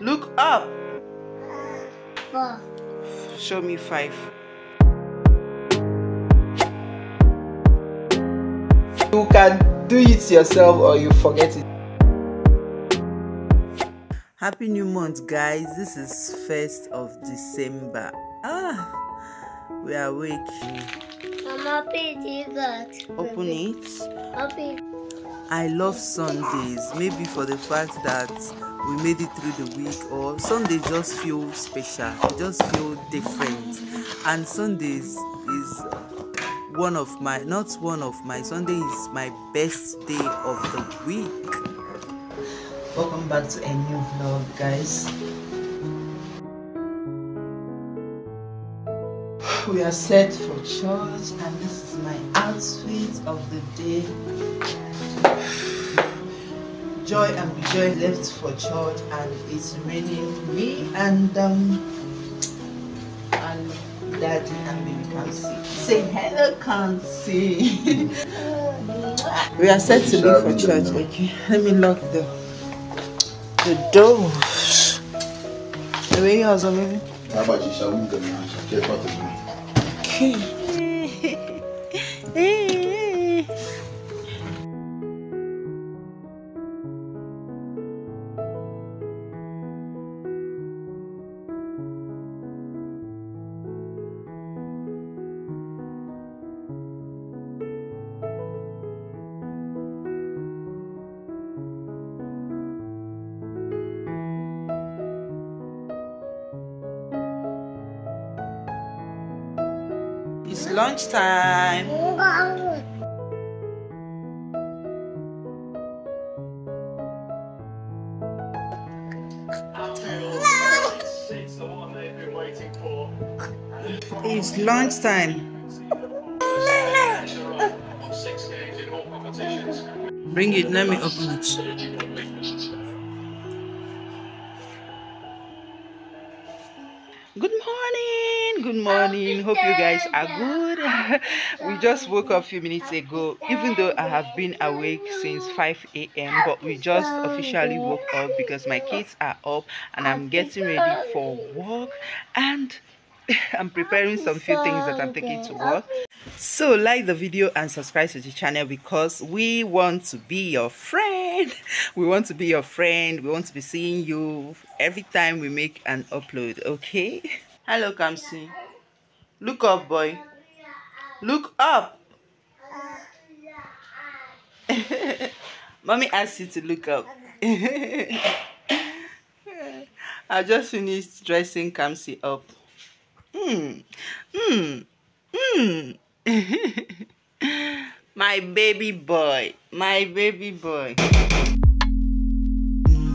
Look up. 4. Show me 5. You can do it yourself or you forget it. Happy new month, guys. This is 1st of December. We are awake. Mama, open it. Open. I love Sundays, maybe for the fact that we made it through the week, or Sundays just feel special, just feel different. And Sundays is Sunday is my best day of the week. Welcome back to a new vlog, guys. We are set for church, and this is my outfit of the day. Joy and Bijoy left for church, and it's raining. Me and Daddy and baby Kamsi. Say hello, Kamsi. We are set to leave for church. Okay, let me lock the door. Okay. It's lunchtime. It's lunchtime. Bring it, let me open it. Good morning, hope you guys are good. We just woke up a few minutes ago, even though I have been awake since 5 a.m. but we just officially woke up because my kids are up and I'm getting ready for work, and I'm preparing some few things that I'm taking to work. So like the video and subscribe to the channel, because we want to be your friend. We want to be your friend. We want to be seeing you every time we make an upload, okay? Hello, Kamsi. Look up, boy. Look up. Mommy asked you to look up. I just finished dressing Kamsi up. My baby boy, my baby boy.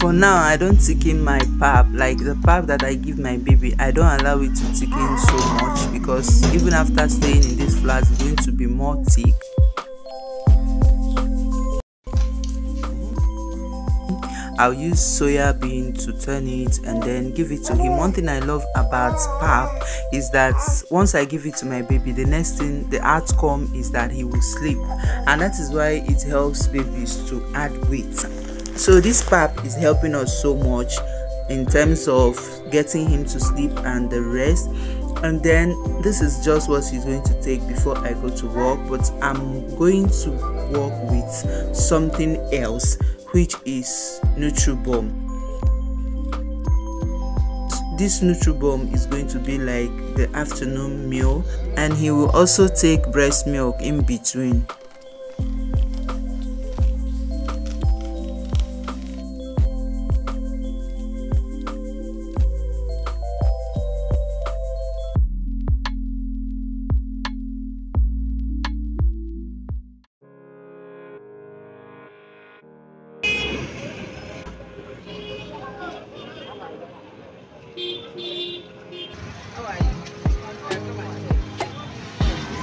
For now, I don't thicken my pap, like the pap that I give my baby. I don't allow it to thicken so much, because even after staying in this flat, it's going to be more thick. I'll use soya bean to turn it and then give it to him. One thing I love about pap is that once I give it to my baby, the next thing, the outcome is that he will sleep. And that is why it helps babies to add weight. So this pap is helping us so much in terms of getting him to sleep and the rest. And then this is just what he's going to take before I go to work, but I'm going to work with something else, which is NutriBalm. This NutriBalm is going to be like the afternoon meal, and he will also take breast milk in between.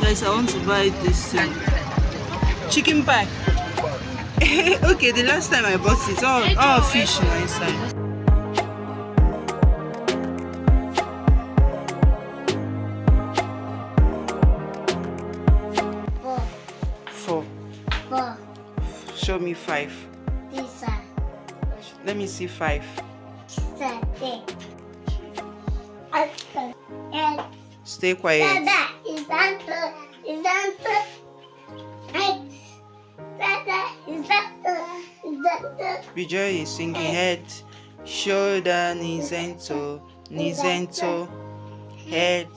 Guys, I want to buy this chicken pie. Okay, the last time I bought it, all fish inside. Four. Show me 5. Let me see 5. Stay quiet. Bijoy is singing head, shoulder, nizento, nizento, head,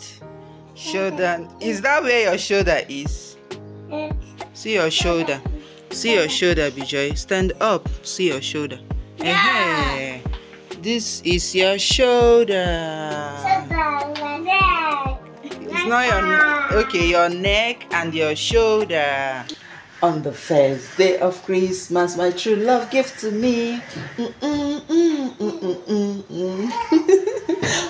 shoulder. Is that where your shoulder is? See your shoulder. See your shoulder, Bijoy. Stand up. See your shoulder. Yeah. This is your shoulder. It's not your okay. Your neck and your shoulder. On the first day of Christmas, my true love gave to me.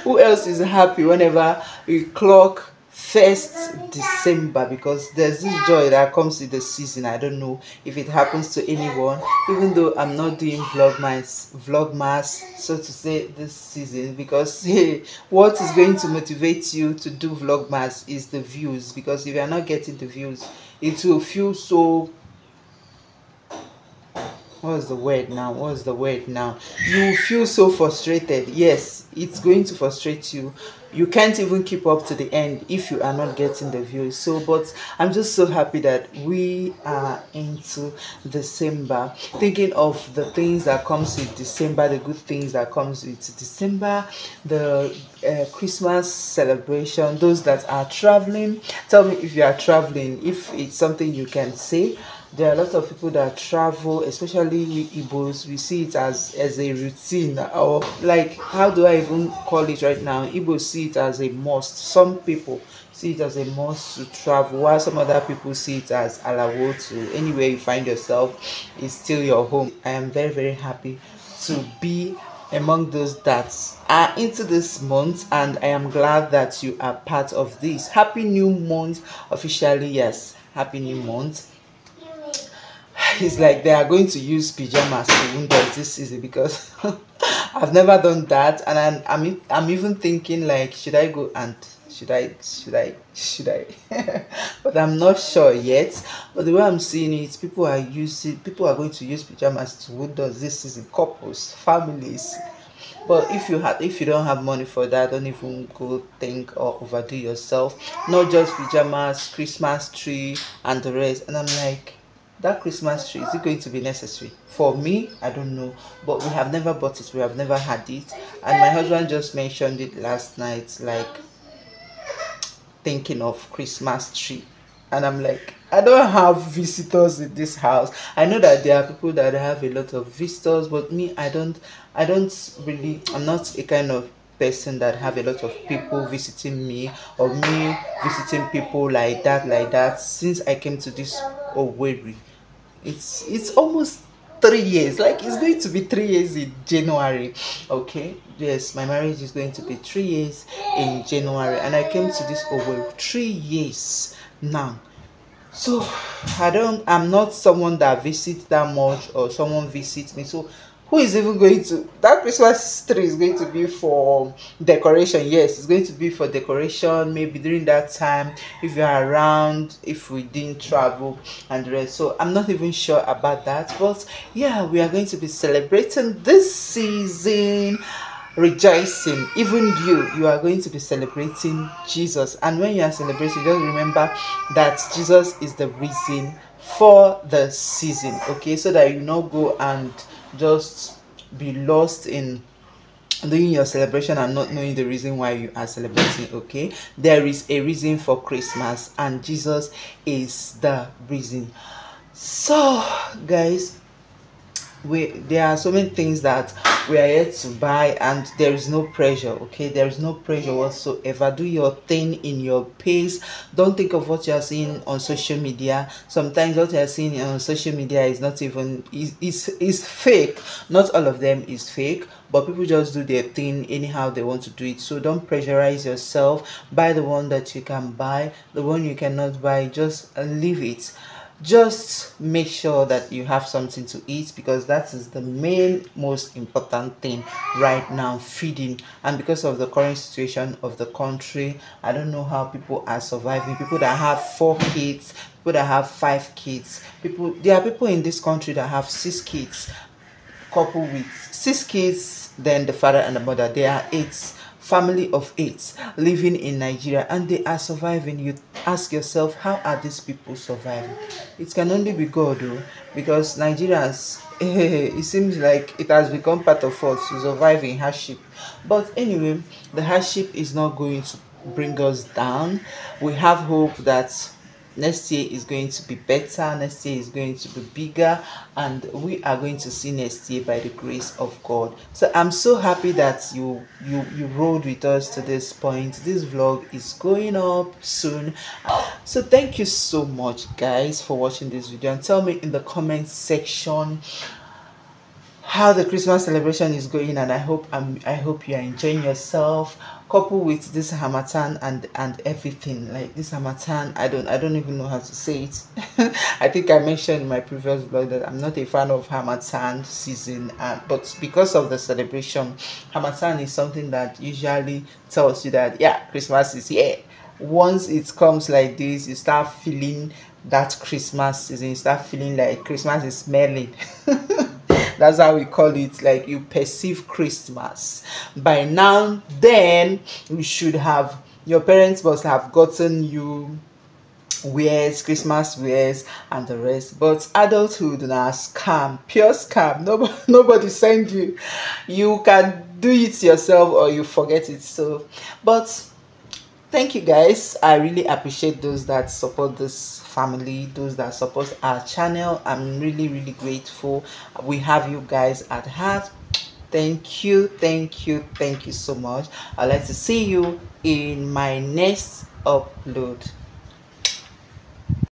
Who else is happy whenever we clock 1st December? Because there's this joy that comes with the season. I don't know if it happens to anyone, even though I'm not doing vlogmas, so to say, this season, because hey, what is going to motivate you to do vlogmas is the views. Because if you are not getting the views, it will feel so, what's the word now, you feel so frustrated. Yes, it's going to frustrate you. You can't even keep up to the end if you are not getting the views. So, but I'm just so happy that we are into December, thinking of the things that comes with December, the good things that comes with December, the Christmas celebration. Those that are traveling, tell me if you are traveling, if it's something you can say. There are lots of people that travel, especially we Igbos. We see it as a routine, or like, how do I even call it right now? Igbos see it as a must. Some people see it as a must to travel, while some other people see it as alawotu. Anywhere you find yourself, it's still your home. I am very, very happy to be among those that are into this month, and I am glad that you are part of this. Happy New Month, officially, yes. Happy New Month. It's like they are going to use pajamas to wound us this season, because I've never done that, and I'm even thinking, like, should I? But I'm not sure yet. But the way I'm seeing it, people are going to use pajamas to wound us this season. Couples, families. But if you don't have money for that, don't even go think or overdo yourself. Not just pajamas, Christmas tree, and the rest. And I'm like, that Christmas tree, is it going to be necessary? For me, I don't know. But we have never bought it. We have never had it. And my husband just mentioned it last night, like, thinking of Christmas tree. And I'm like, I don't have visitors in this house. I know that there are people that have a lot of visitors, but me, I don't really, I'm not a kind of person that have a lot of people visiting me, or me visiting people like that. Since I came to this Owerri, it's almost 3 years. Like, it's going to be 3 years in January. Okay, yes, my marriage is going to be 3 years in January, and I came to this Owerri 3 years now. So I'm not someone that visits that much, or someone visits me. So who is even going to, that Christmas tree is going to be for decoration. Yes, it's going to be for decoration, maybe during that time, if you are around, if we didn't travel and the rest. So I'm not even sure about that. But yeah, we are going to be celebrating this season, rejoicing. Even you are going to be celebrating Jesus. And when you are celebrating, just remember that Jesus is the reason for the season. Okay, so that you not go and just be lost in doing your celebration and not knowing the reason why you are celebrating. Okay, there is a reason for Christmas, and Jesus is the reason. So guys, there are so many things that we are yet to buy, and there is no pressure. Okay, there is no pressure whatsoever. Do your thing in your pace. Don't think of what you are seeing on social media. Sometimes what you are seeing on social media is not even is fake. Not all of them is fake, but people just do their thing anyhow they want to do it. So don't pressurize yourself. Buy the one that you can buy. The one you cannot buy, just leave it. Just make sure that you have something to eat, because that is the most important thing right now, feeding. And because of the current situation of the country, I don't know how people are surviving. People that have 4 kids, people that have 5 kids, there are people in this country that have 6 kids. couple with 6 kids, then the father and the mother. They are 8. Family of 8 living in Nigeria, and they are surviving. You ask yourself, how are these people surviving? It can only be God, though, because Nigerians, it seems like it has become part of us to survive in hardship. But anyway, the hardship is not going to bring us down. We have hope that next year is going to be better, next year is going to be bigger, and we are going to see next year by the grace of God. So I'm so happy that you rode with us to this point. This vlog is going up soon. So thank you so much, guys, for watching this video, and tell me in the comment section how the Christmas celebration is going, and I hope you are enjoying yourself, coupled with this Hamatan and everything. Like this Hamatan, I don't even know how to say it. I think I mentioned in my previous vlog that I'm not a fan of Hamatan season, but because of the celebration, Hamatan is something that usually tells you that, yeah, Christmas is here. Once it comes like this, you start feeling that Christmas season, you start feeling like Christmas is smelling. That's how we call it. Like, you perceive Christmas. By now, then, you should have, your parents must have gotten you wears, Christmas wears, and the rest. But adulthood now, scam, pure scam. Nobody send you. You can do it yourself, or you forget it. So, but thank you, guys. I really appreciate those that support this family, those that support our channel. I'm really grateful. We have you guys at heart. Thank you so much. I'd like to see you in my next upload.